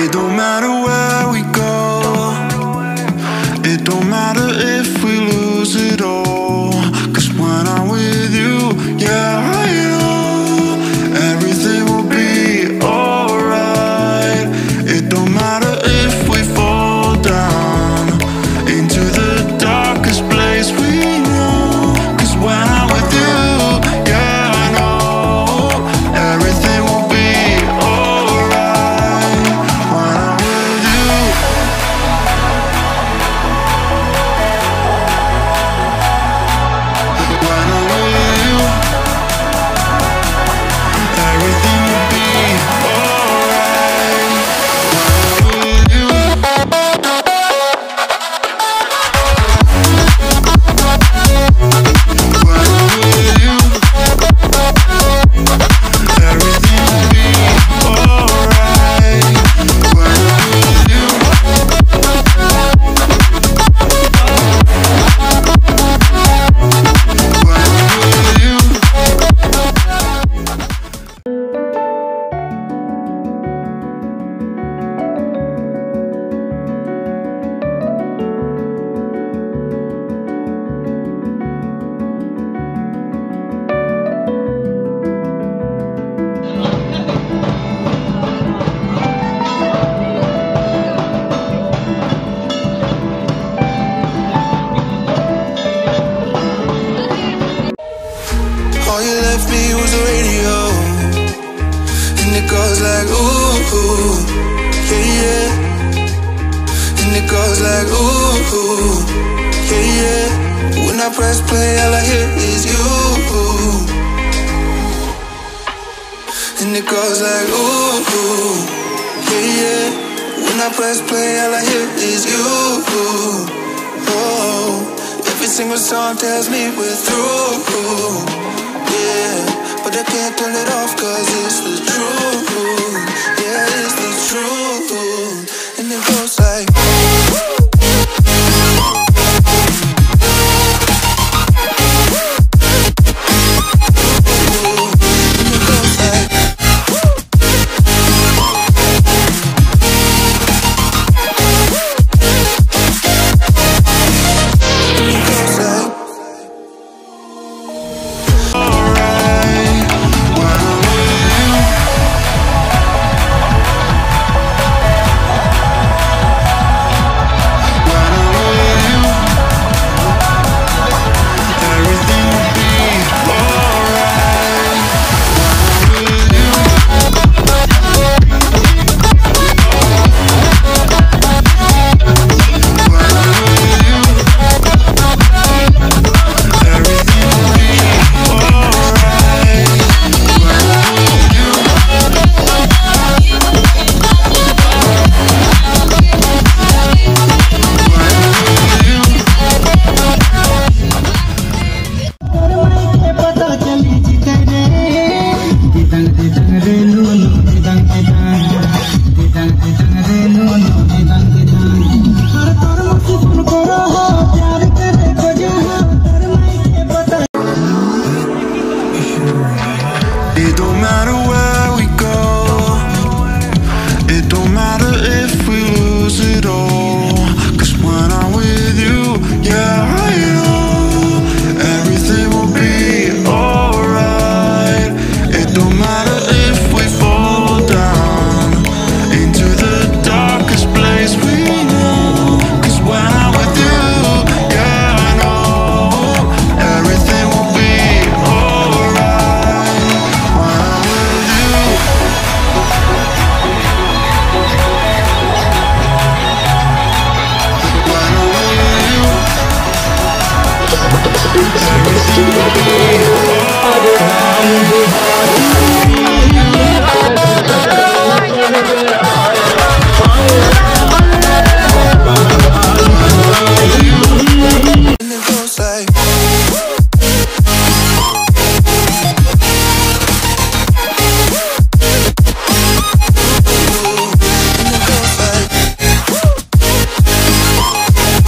It don't matter where we go. It don't matter if we lose it all, 'cause when I'm with you, yeah, I know everything will be alright. It don't matter if we fall down into the darkest place we know, 'cause when I'm with you, yeah, I know everything will be alright when I'm with you. When I'm with you, everything will be alright when I'm with you. When I'm with you, everything will be alright when I'm with you. All you left me was a radio, and it goes like ooh, ooh, yeah, yeah. And it goes like ooh, ooh, yeah, yeah. When I press play, all I hear is you. And it goes like ooh, ooh, yeah, yeah. When I press play, all I hear is you. Oh, every single song tells me we're through. Yeah, but I can't turn it off 'cause it's the truth. Yeah, it's the truth. And it goes like I'm